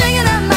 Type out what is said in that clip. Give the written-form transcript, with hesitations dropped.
singing.